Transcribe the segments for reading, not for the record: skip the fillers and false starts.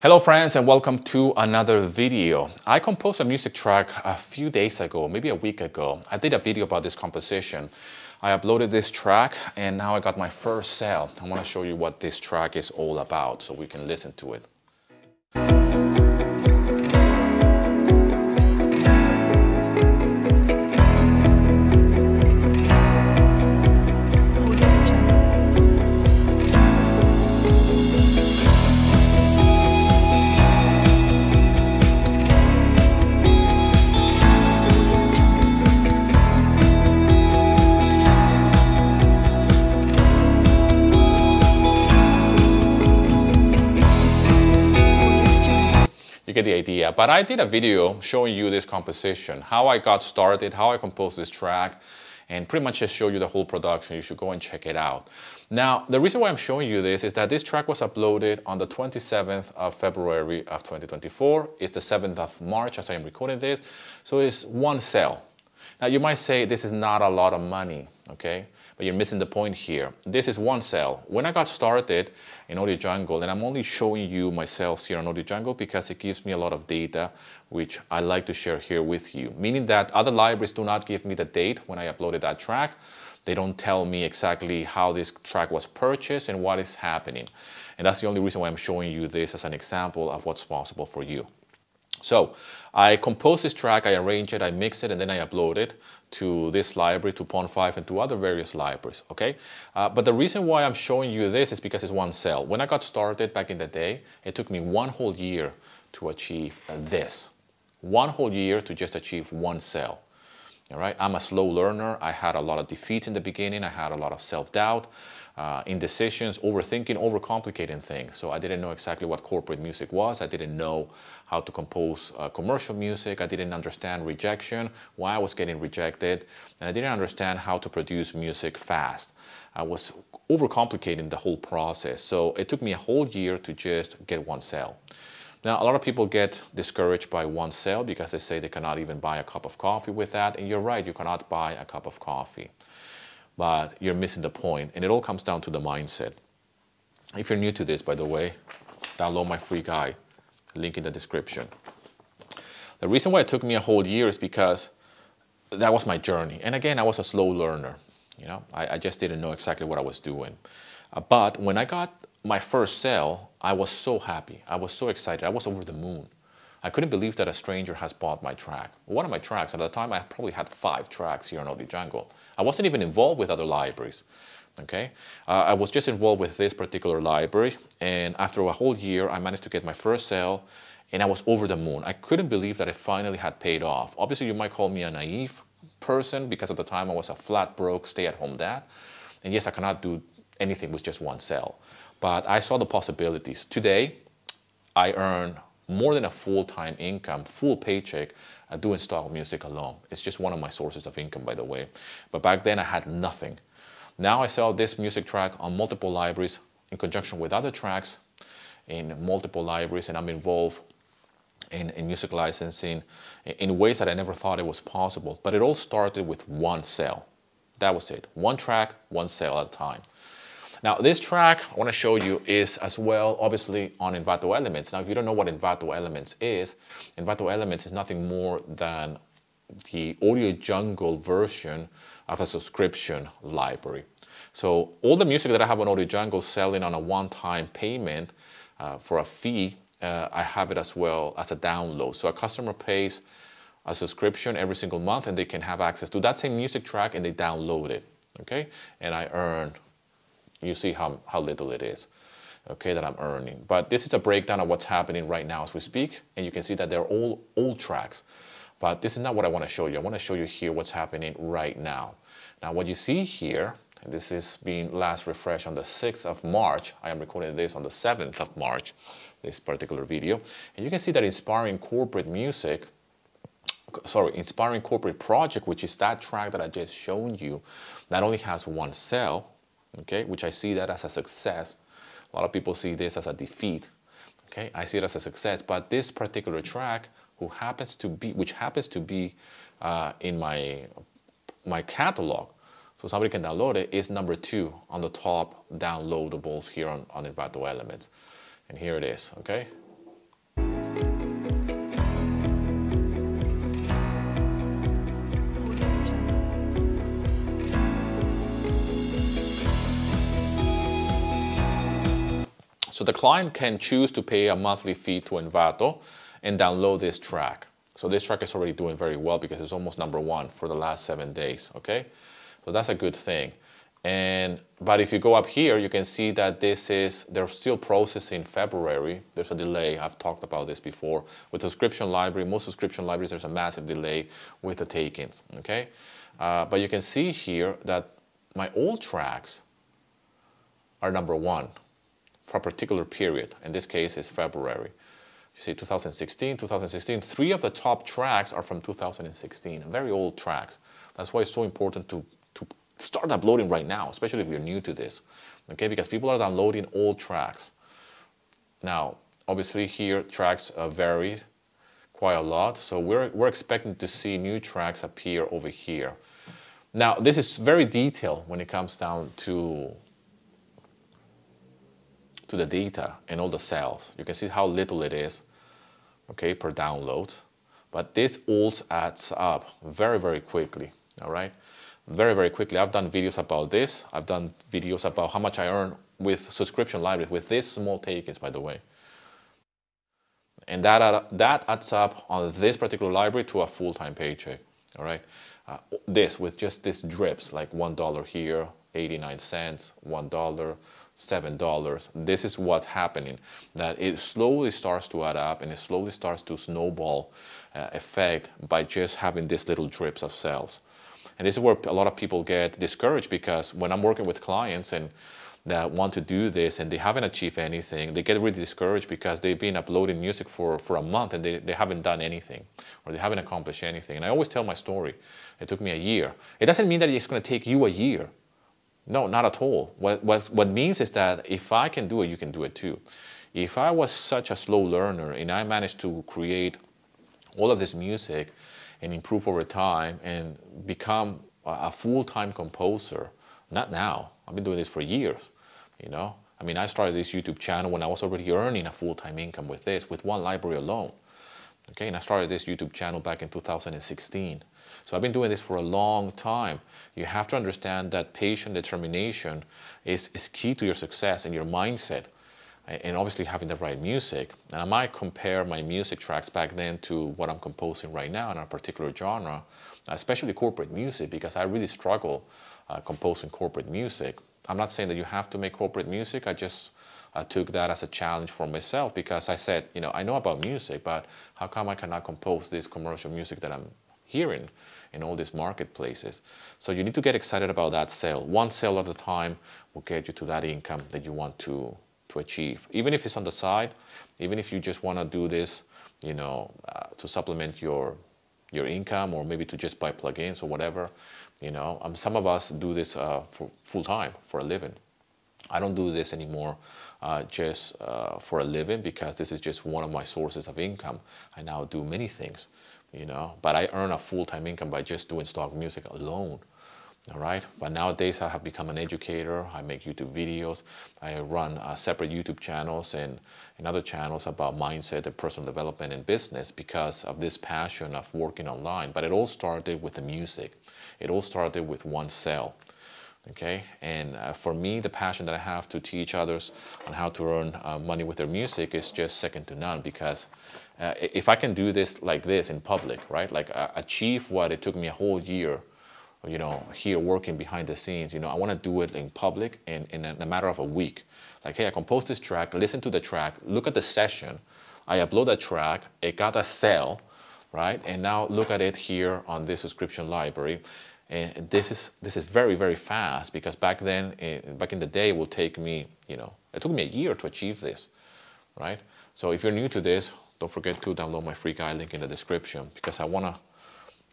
Hello friends, and welcome to another video. I composed a music track a few days ago, maybe a week ago. I did a video about this composition. I uploaded this track and now I got my first sale. I want to show you what this track is all about so we can listen to it. The idea, but I did a video showing you this composition, how I got started, how I composed this track, and pretty much just show you the whole production. You should go and check it out. Now, the reason why I'm showing you this is that this track was uploaded on the 27th of February of 2024. It's the 7th of March as I am recording this, so it's one sale. Now, you might say this is not a lot of money, okay? But you're missing the point here. This is one sale. When I got started in AudioJungle, and I'm only showing you my sales here on AudioJungle because it gives me a lot of data, which I like to share here with you. Meaning that other libraries do not give me the date when I uploaded that track. They don't tell me exactly how this track was purchased and what is happening. And that's the only reason why I'm showing you this as an example of what's possible for you. So I composed this track, I arranged it, I mixed it, and then I uploaded it to this library, to Pond5, and to other various libraries, okay? But the reason why I'm showing you this is because it's one sale. When I got started back in the day, it took me one whole year to achieve this. One whole year to just achieve one sale, all right? I'm a slow learner. I had a lot of defeats in the beginning. I had a lot of self-doubt, indecisions, overthinking, overcomplicating things. So I didn't know exactly what corporate music was. I didn't know how to compose commercial music. I didn't understand rejection, why I was getting rejected, and I didn't understand how to produce music fast. I was overcomplicating the whole process. So it took me a whole year to just get one sale. Now, a lot of people get discouraged by one sale because they say they cannot even buy a cup of coffee with that. And you're right, you cannot buy a cup of coffee, but you're missing the point. And it all comes down to the mindset. If you're new to this, by the way, download my free guide. Link in the description. The reason why it took me a whole year is because that was my journey. And again, I was a slow learner. You know, I just didn't know exactly what I was doing. But when I got my first sale, I was so happy. I was so excited. I was over the moon. I couldn't believe that a stranger has bought my track. One of my tracks. At the time, I probably had 5 tracks here on AudioJungle. I wasn't even involved with other libraries. Okay, I was just involved with this particular library, and after a whole year, I managed to get my first sale, and I was over the moon. I couldn't believe that it finally had paid off. Obviously, you might call me a naive person because at the time I was a flat broke stay-at-home dad, and yes, I cannot do anything with just one sale, but I saw the possibilities. Today, I earn more than a full-time income, full paycheck, doing stock music alone. It's just one of my sources of income, by the way, but back then I had nothing. Now I sell this music track on multiple libraries in conjunction with other tracks in multiple libraries, and I'm involved in music licensing in ways that I never thought it was possible. But it all started with one sale. That was it. One track, one sale at a time. Now this track I want to show you is as well obviously on Envato Elements. Now if you don't know what Envato Elements is nothing more than the AudioJungle version of a subscription library. So all the music that I have on AudioJungle selling on a one-time payment for a fee, I have it as well as a download. So a customer pays a subscription every single month and they can have access to that same music track and they download it, okay? And I earn, you see how little it is, okay, that I'm earning. But this is a breakdown of what's happening right now as we speak, and you can see that they're all old tracks. But this is not what I want to show you. I want to show you here what's happening right now. Now what you see here, and this is being last refreshed on the 6th of March. I am recording this on the 7th of March, this particular video. And you can see that Inspiring Corporate Project, which is that track that I just shown you, not only has one sale, okay, which I see that as a success. A lot of people see this as a defeat. Okay, I see it as a success, but this particular track which happens to be in my catalog, so somebody can download it, is number 2 on the top downloadables here on Envato Elements. And here it is, okay? So the client can choose to pay a monthly fee to Envato and download this track. So this track is already doing very well because it's almost #1 for the last 7 days, okay? So that's a good thing. But if you go up here, you can see that they're still processing February. There's a delay. I've talked about this before. With subscription library, most subscription libraries, there's a massive delay with the take-ins, okay? But you can see here that my old tracks are #1 for a particular period. In this case, it's February. You see 2016, 2016. 3 of the top tracks are from 2016, very old tracks. That's why it's so important to start uploading right now, especially if you're new to this, okay? Because people are downloading old tracks. Now, obviously here, tracks vary quite a lot. So we're expecting to see new tracks appear over here. Now, this is very detailed when it comes down to the data and all the cells. You can see how little it is, okay, per download. But this all adds up very, very quickly, all right? Very, very quickly. I've done videos about this. I've done videos about how much I earn with subscription libraries, with these small take-ins, by the way. And that adds up on this particular library to a full-time paycheck, all right? This, with just these drips, like $1 here, 89 cents, $1, $7. This is what's happening, that it slowly starts to add up and it slowly starts to snowball effect by just having these little drips of sales. And this is where a lot of people get discouraged, because when I'm working with clients and that want to do this and they haven't achieved anything, they get really discouraged because they've been uploading music for a month and they haven't done anything, or they haven't accomplished anything. And I always tell my story. It took me a year. It doesn't mean that it's going to take you a year. No, not at all. What means is that if I can do it, you can do it too. If I was such a slow learner and I managed to create all of this music and improve over time and become a full-time composer, not now. I've been doing this for years, you know. I mean, I started this YouTube channel when I was already earning a full-time income with this, with one library alone. Okay, and I started this YouTube channel back in 2016. So I've been doing this for a long time. You have to understand that patient determination is key to your success and your mindset, and obviously having the right music. And I might compare my music tracks back then to what I'm composing right now in a particular genre, especially corporate music, because I really struggle composing corporate music. I'm not saying that you have to make corporate music. I took that as a challenge for myself, because I said, you know, I know about music, but how come I cannot compose this commercial music that I'm hearing in all these marketplaces? So you need to get excited about that sale. One sale at a time will get you to that income that you want to achieve. Even if it's on the side, even if you just want to do this, you know, to supplement your income, or maybe to just buy plugins or whatever, you know. Some of us do this for full time, for a living. I don't do this anymore just for a living, because this is just one of my sources of income. I now do many things, you know, but I earn a full-time income by just doing stock music alone, all right? But nowadays I have become an educator. I make YouTube videos. I run separate YouTube channels and other channels about mindset and personal development and business, because of this passion of working online. But it all started with the music. It all started with one sale. Okay, and for me, the passion that I have to teach others on how to earn money with their music is just second to none, because if I can do this like this in public, right, like achieve what it took me a whole year, you know, here working behind the scenes, you know, I want to do it in public in a matter of a week. Like, hey, I composed this track, listen to the track, look at the session, I upload a track, it got a sale, right, and now look at it here on this subscription library. And this is very, very fast, because back then, back in the day, it will take me, you know, it took me a year to achieve this, right? So if you're new to this, don't forget to download my free guide link in the description, because I want to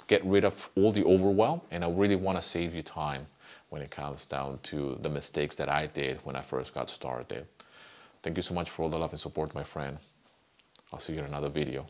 get rid of all the overwhelm, and I really want to save you time when it comes down to the mistakes that I did when I first got started. Thank you so much for all the love and support, my friend. I'll see you in another video.